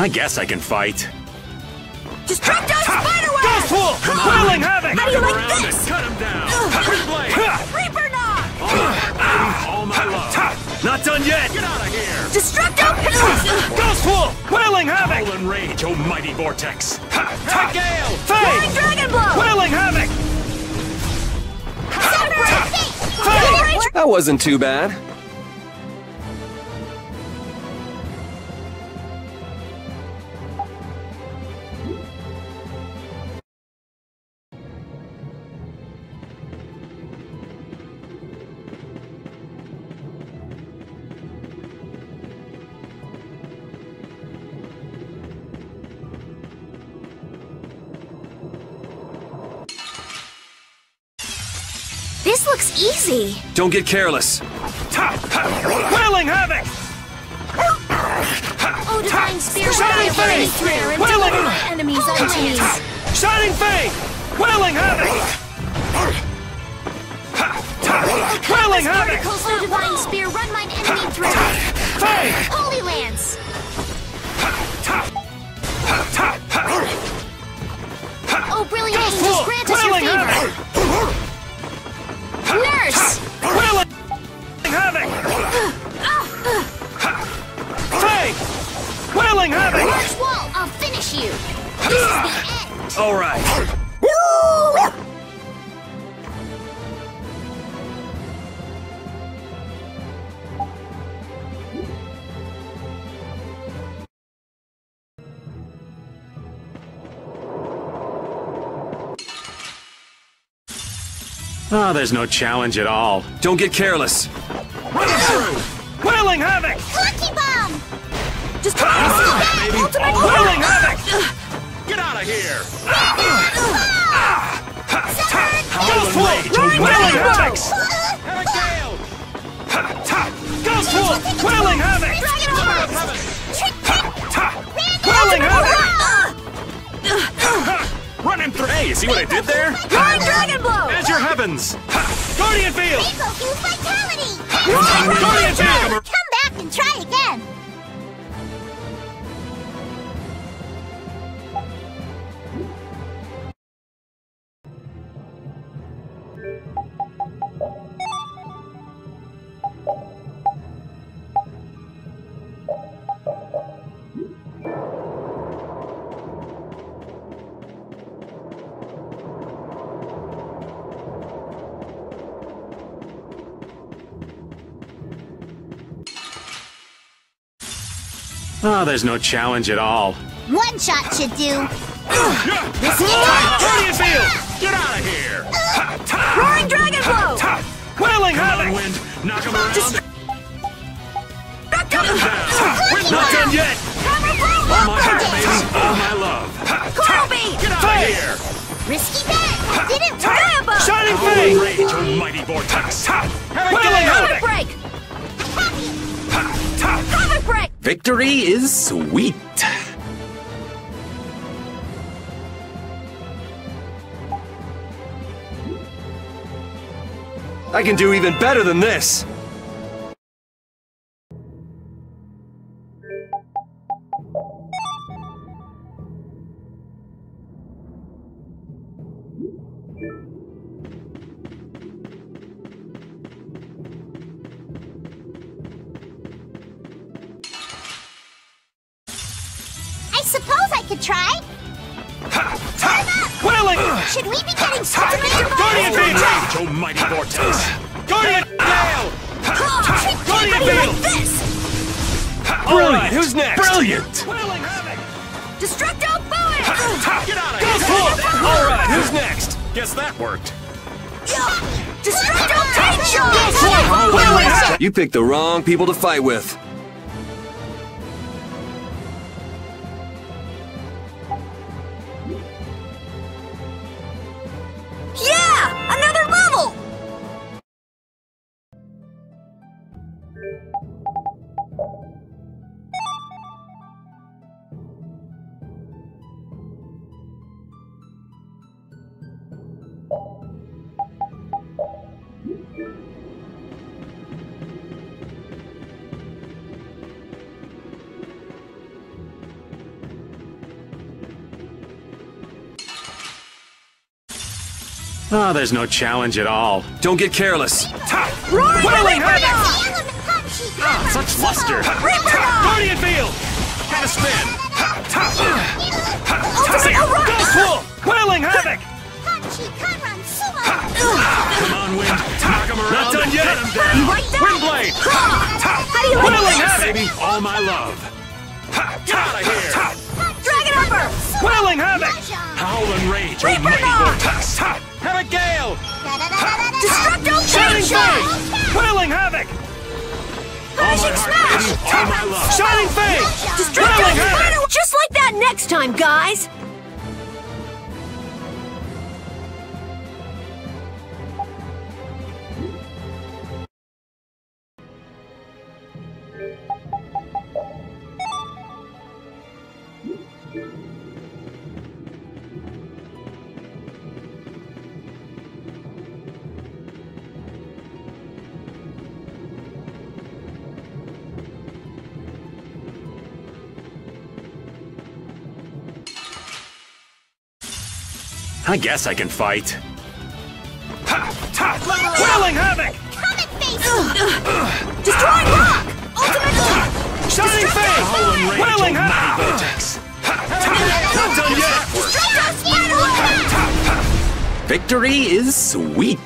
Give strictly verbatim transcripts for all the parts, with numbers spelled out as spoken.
I guess I can fight. Destructo Spiderweb! Ghost Wolf! Whirling Havoc! How do you like this? Cut him down! Reaper Knot! All my love! Not done yet! Get out of here! Destructo! Ghost Wolf! Whirling Havoc! Roll in rage, oh mighty vortex! Take Gale! Whirling Dragon Blow! Whirling Havoc! That wasn't too bad. This looks easy. Don't get careless. Whaling Havoc! Oh, Divine Spear! Shining Fade! Whaling Havoc! Enemies on cheese! Shining Fade! Whaling Havoc! Whaling Havoc! Oh, Divine Spear! Run mine enemy through! Fade! Holy Lance! Oh, brilliant! Just grant us your favor! Nurse! Whirling Havoc! Fake! Whirling Havoc! March wall, I'll finish you! This is the end! Alright. Ah, oh, there's no challenge at all. Don't get careless. Run it through! Whaling Havoc! Lucky Bomb! Just ah, baby. Ultimate Whaling Havoc! Get out of here! Ghost Wolf! Whaling Havoc! Ghost Wolf! Whaling Havoc! Whaling Havoc! Run him through! Hey, you see what I did there? Roaring Dragon Blow! As your heavens! Guardian Field! Fatality! Guardian Field! Come back and try again! Ah, oh, there's no challenge at all. One shot should do. This is Guardian Field! Get out of here! Roaring Dragon Blow! Quailing Havoc! Wind, knock him around! Just... Not done yet! All my heart, baby! All my love! Corby! Get out of here! Risky bet! Didn't work! Shining Fang! Rage, almighty vortex! Quailing Havoc! Break! Havoc break! Victory is sweet. I can do even better than this. Try? Quailing! Should we be getting ultimate Guardian Field! Oh, mighty vortex! Guardian Gale! Guardian Field! Alright, who's next? Brilliant! Quailing Havoc! Destructo Bowen! Get out of here! Alright, who's next? Guess that worked. Destructo Potential! You picked the wrong people to fight with. Ah, oh, there's no challenge at all. Don't get careless. Whirling Havoc! Ah, such luster. Guardian Field! Had a spin. Ghost Wolf! Whaling Havoc! Come on, Wind. Knock him around. Not done yet. Windblade! Whaling Havoc! All my love. Get out of here! Dragon Upper! Whaling Havoc! Howling Rage! Reaper Knot! Havoc Gale! Destructo Spiderweb! Quailing Havoc! Flashing Smash! Shining Fang! Destructo Spiderweb! Just like that next time, guys! I guess I can fight. Whirling Havoc! Coming face! Destroying Rock! Ultimate Lock! Shining Fade! Whirling Havoc! Not done yet! Destructo Spiderweb! Victory is sweet!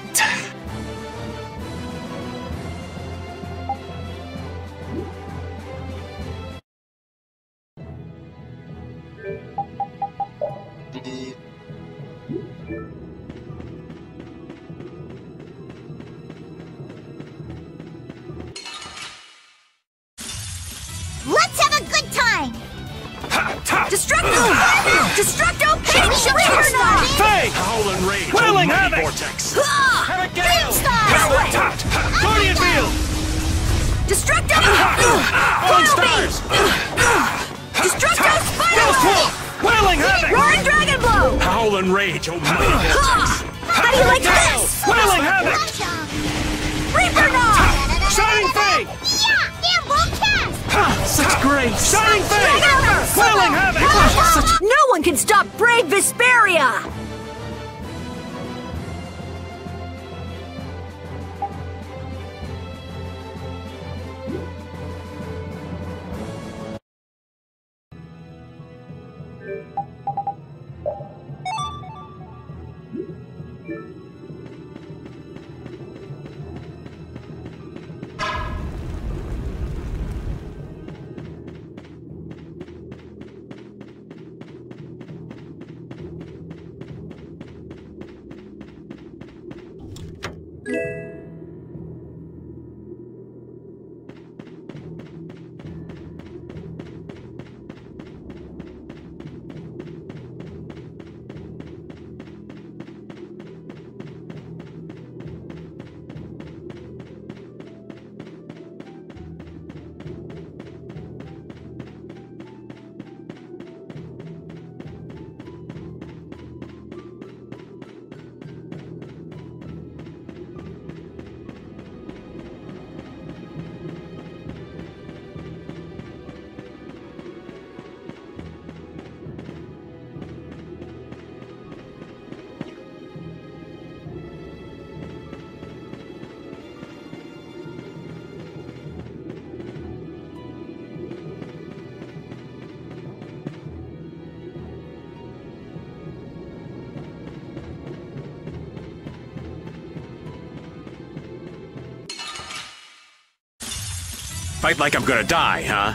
Fight like I'm gonna die, huh?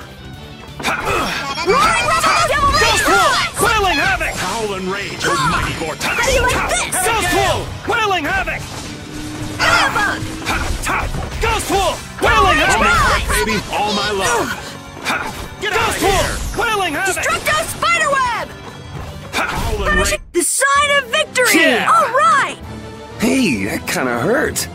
Roaring Devil Rage! Quailing Havoc! Howling Rage! Mighty Vortex! How do you like this? Ghost Wolf! Quailing Havoc! Havoc! Ghost Wolf! Quailing Havoc! Baby, all my love! Get out of here! Quailing Havoc! Destructo Spiderweb! Howling Rage! The sign of victory! Yeah. All right! Hey, that kind of hurt.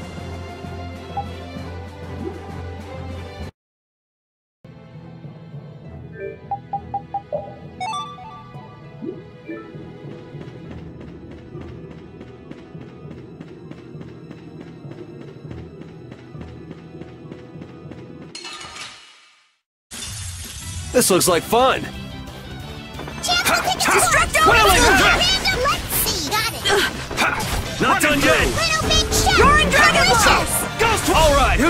This looks like fun! Chance will take a Destructo! Let's see, got it! Not done yet!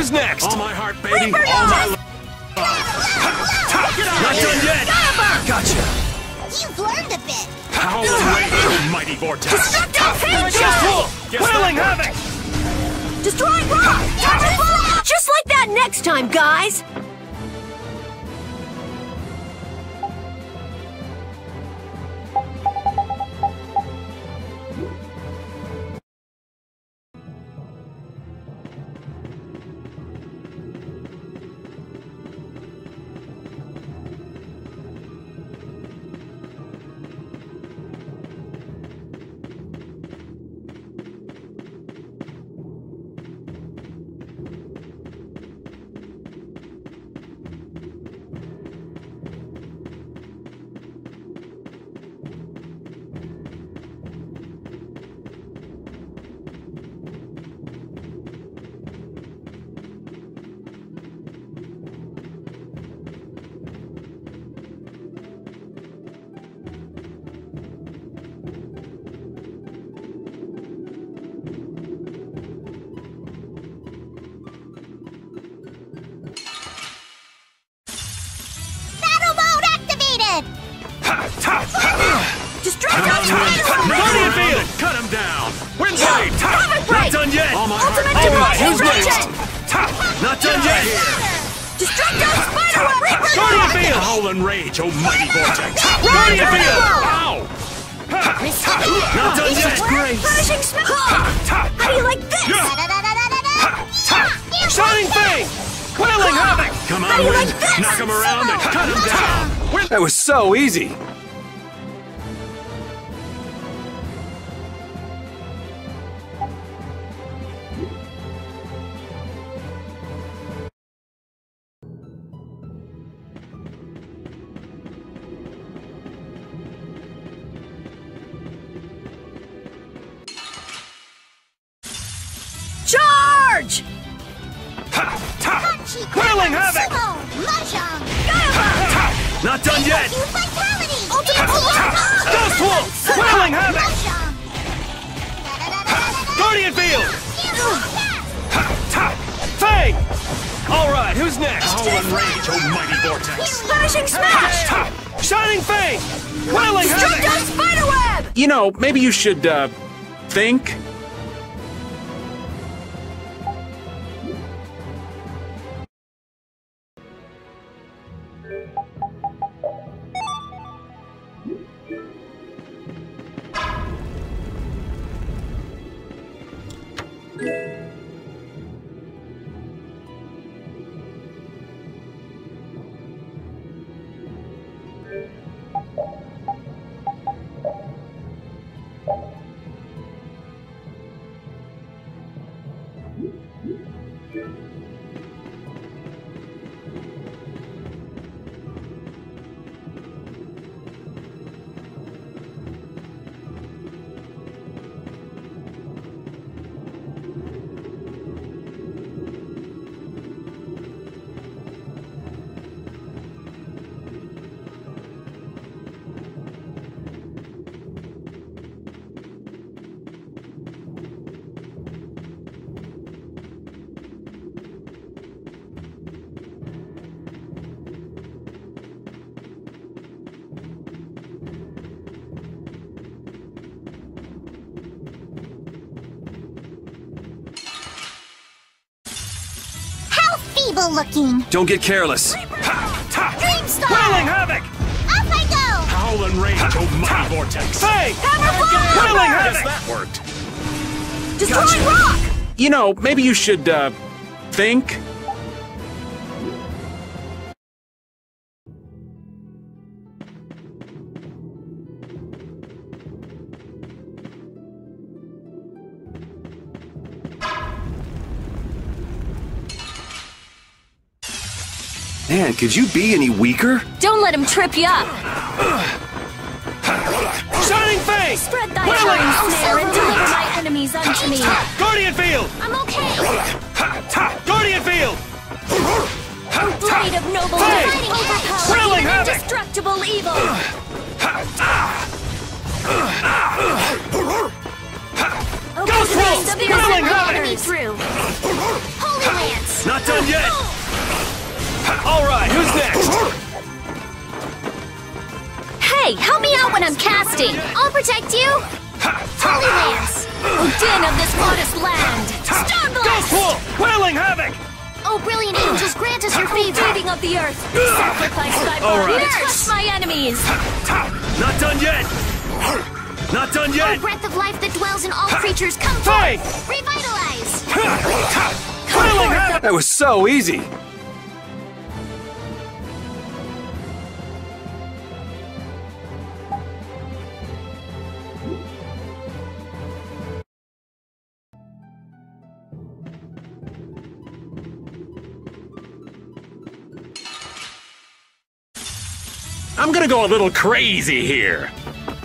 Who's next? All my heart, baby. Reaper All my love. Not done yet. Gotcha. You've learned a bit. Howling Wind, mighty vortex. Destructo Spiderweb. Whirling Havoc. Destroying rock. Just like that next time, guys. So easy! Charge! Ha! Ta! Whirling Havoc! Not done yet! Ultimate Lock! Ghost Wolf! Wailing Havoc! Guardian Field! Fang! Alright, who's next? Howling Rage, oh mighty vortex! Flashing Smash! Shining Fang! Whaling Havoc! Destructo Spiderweb! You know, maybe you should, uh, think? Looking. Don't get careless. Dreamstar! Whirling Havoc! Up I go! Howling Rage, oh mighty vortex! Hey! Whirling Havoc! That worked. Destroying rock! You know, maybe you should, uh, think? Man, could you be any weaker? Don't let him trip you up! Shining Fang! Spread thy charm, snare, and deliver my enemies unto me! Guardian Field! I'm okay! Guardian Field! Blade of Noble Light! Overpowering and indestructible evil! Ghost Wolf! Quailing Havoc! Holy Lance! Not done yet! Alright, who's next? Hey, help me out when I'm casting! I'll protect you! Holy Lance! Odin of this modest land! Star Blast! Ghost Wolf! Whaling Havoc! Oh, brilliant angels, grant us your favored reading of the earth! Sacrifice thy body to crush my enemies! Not done yet! Not done yet! Oh, breath of life that dwells in all creatures, come forth! Revitalize! Quailing Havoc! That was so easy! I'm gonna go a little crazy here.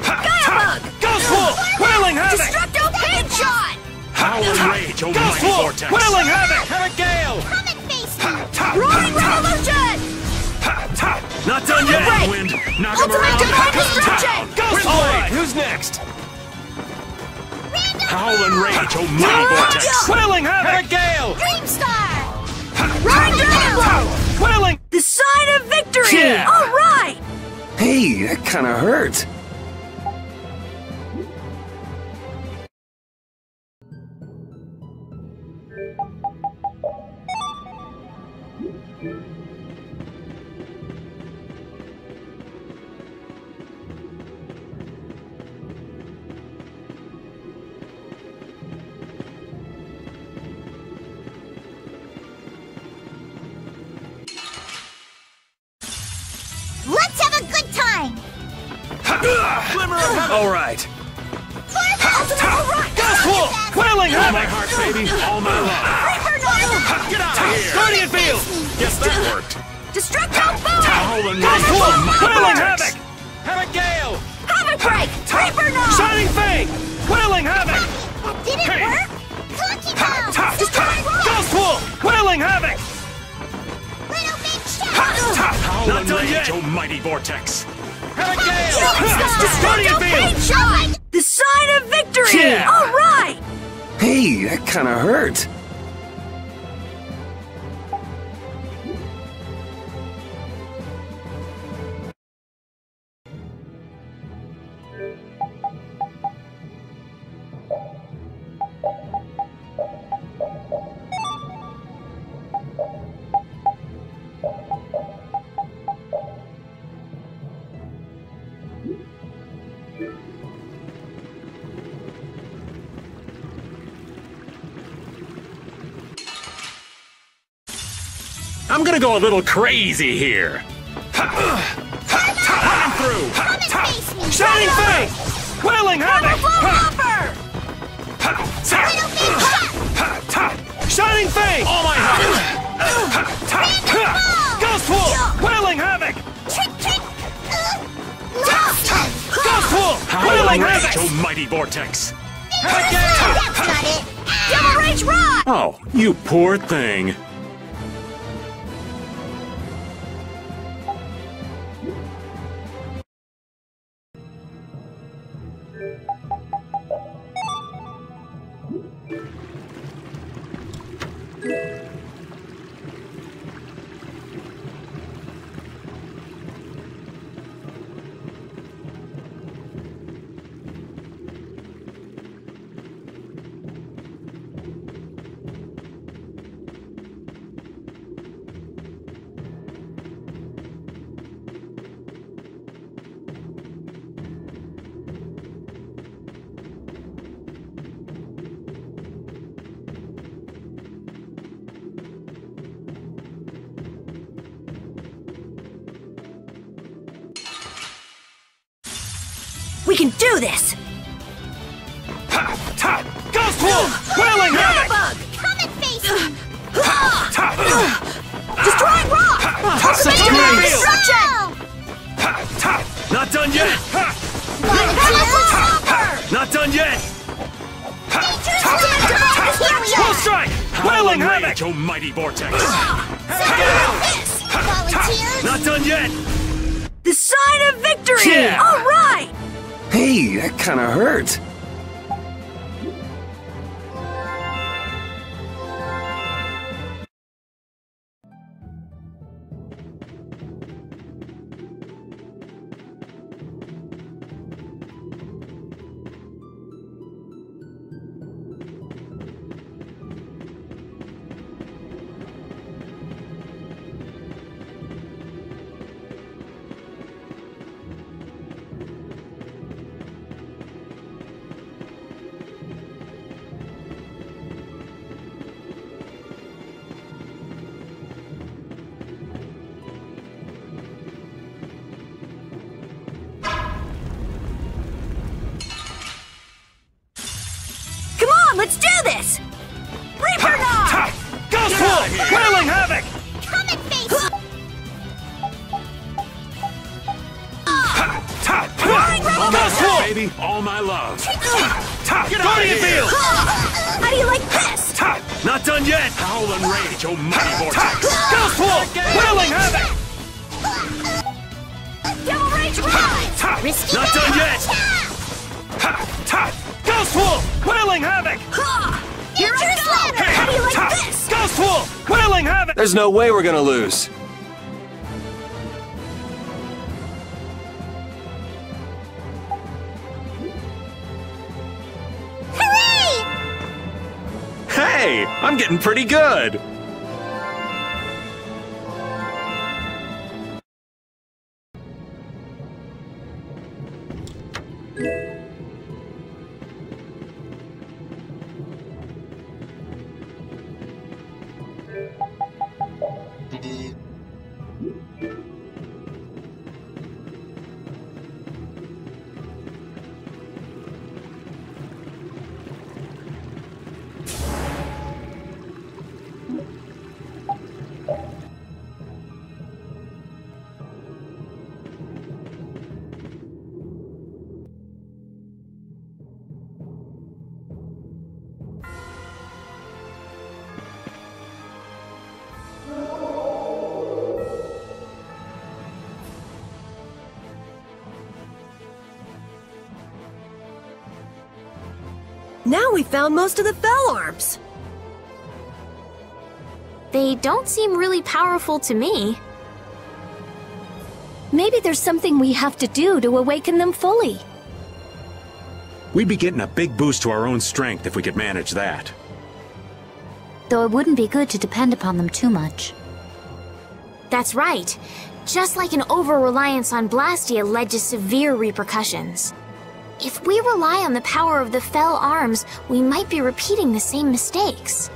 Firebug! Ghost Wolf! Whirling Havoc! Destructo Headshot! Howling Rage over Ghost Wolf! Vortex! Whirling Havoc! Hurricane! Comet Face! Roaring Revolution! Not done yet! Wind! Knock him around! Divine Destruction! Ghost Wolf! Who's next? Howling Rage over Vortex! Whirling Havoc! Hurricane! Dream Star! Roaring Dragon Blow! Whirling! The sign of victory! All right! Hey, that kinda hurt. Let's have a good time! Alright! Ghost Wolf! Quailing Havoc! All my life! Reaper Knot! Get out of here! Guardian Field! Yes, that worked! Destructo Spiderweb! Ghost Wolf! Quailing Havoc! Havoc Gale! Havoc Break! Reaper Knot! Shining Fade! Quailing Havoc! Did it work? Clunky Bounce! Ghost Wolf! Quailing Havoc! Not done yet! Oh, mighty vortex! Hurricane! The sign of victory! Yeah. All right! Hey, that kind of hurt. I'm gonna go a little crazy here. I'm through. Shining Fang! Whaling Havoc! Shining Fang! All my heart! Ghost Wolf! Whaling Havoc! Ghost Wolf! Whaling Havoc! Oh, mighty vortex! Devil Rage Rock! Oh, you poor thing. We can do this! Ha! Ha! Ghost Wolf! Whaling Havoc! Comet Face! Destroying Rock! Ultimate Destruction! Not done yet! Not done yet! Full Strike! Whaling Havoc! Oh, mighty vortex! Not done yet! The sign of victory! All right! Hey, that kind of hurt. Let's do this! Reaper Knot! Ghost Wolf! Whirling Havoc! Come and face me! Ghost Wolf! Baby, all my love. Guardian Field! How do you like this? Not done yet! Howl and rage, oh mighty vortex! Ghost Wolf! Whirling Havoc! Devil Rage rise! Risky Not done yet! Ghost Wolf! Whaling Havoc! Here I go! How do you like this? Ghost Wolf! Whaling Havoc! There's no way we're gonna lose. Hooray! Hey! I'm getting pretty good! Now we found most of the Fel Orbs! They don't seem really powerful to me. Maybe there's something we have to do to awaken them fully. We'd be getting a big boost to our own strength if we could manage that. Though it wouldn't be good to depend upon them too much. That's right. Just like an over-reliance on Blastia led to severe repercussions. If we rely on the power of the Fel Arms, we might be repeating the same mistakes.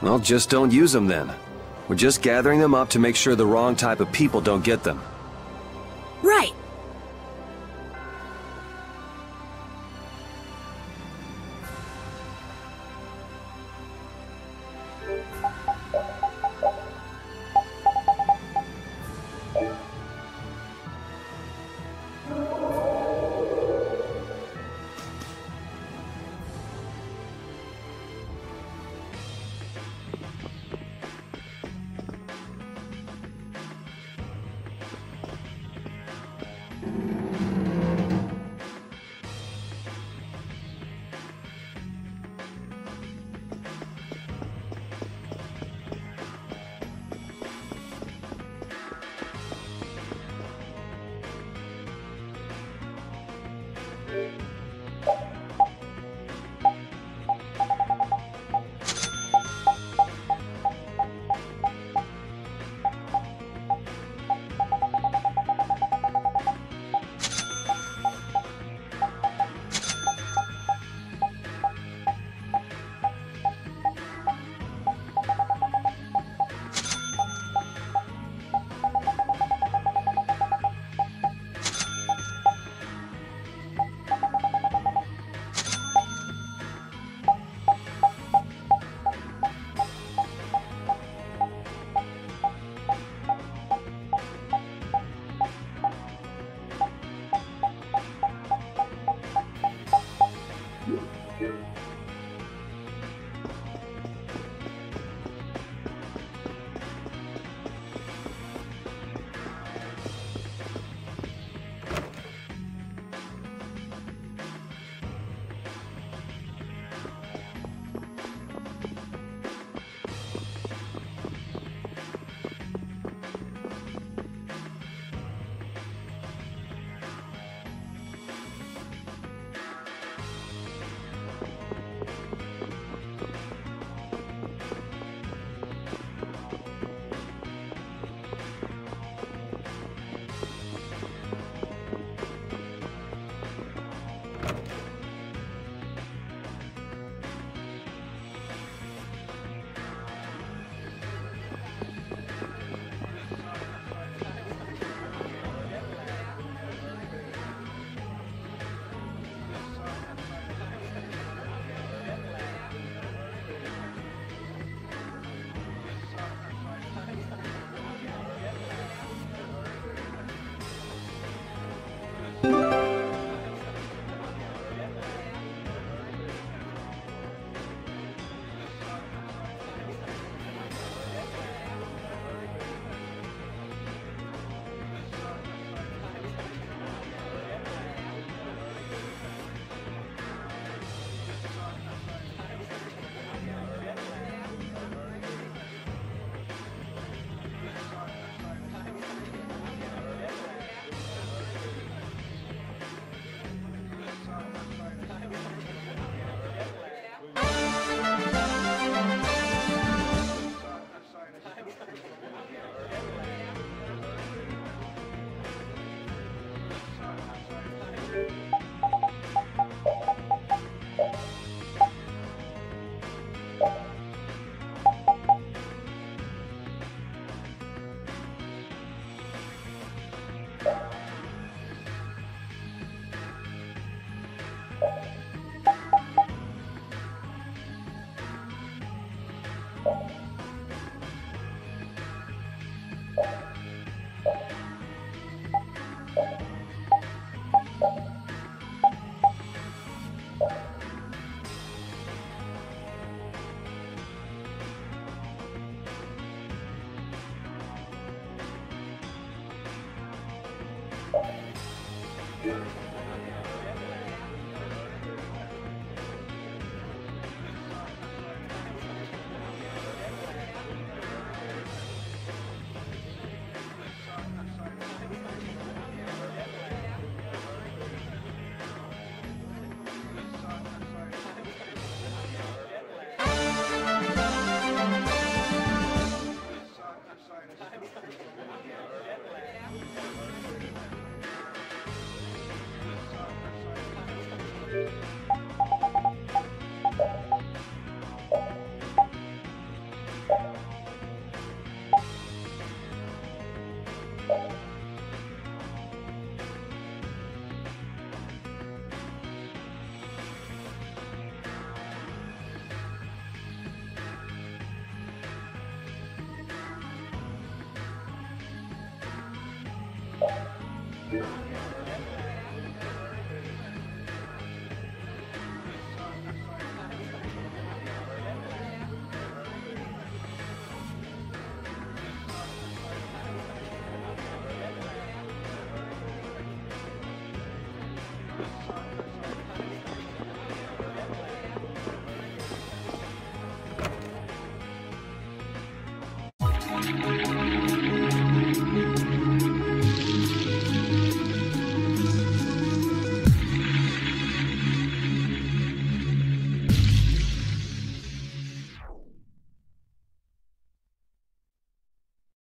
Well, just don't use them then. We're just gathering them up to make sure the wrong type of people don't get them. Right.